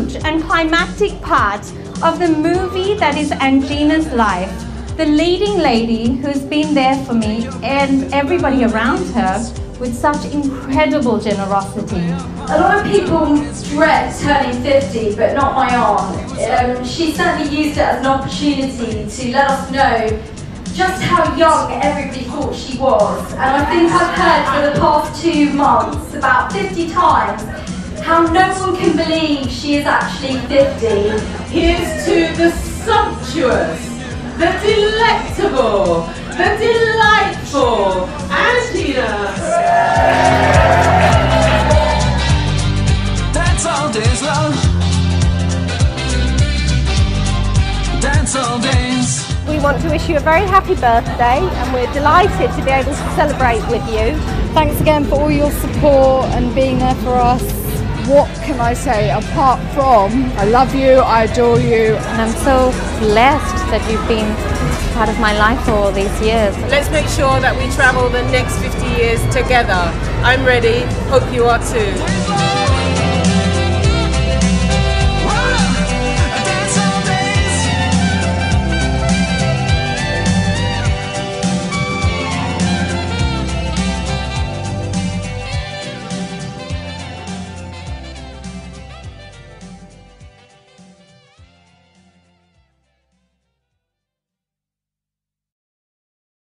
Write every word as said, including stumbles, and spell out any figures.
huge and climactic part of the movie that is Angina's life. The leading lady who's been there for me and everybody around her with such incredible generosity. A lot of people dread turning fifty, but not my aunt. Um, she certainly used it as an opportunity to let us know just how young everybody thought she was. And I think I've heard for the past two months, about fifty times, how no one can believe she is actually fifty. Here's to the sumptuous, the delectable, the delightful Angina! Dance all days long. Dance all days. We want to wish you a very happy birthday, and we're delighted to be able to celebrate with you. Thanks again for all your support and being there for us. What can I say apart from I love you, I adore you, and I'm so blessed that you've been part of my life for all these years. Let's make sure that we travel the next fifty years together. I'm ready, hope you are too.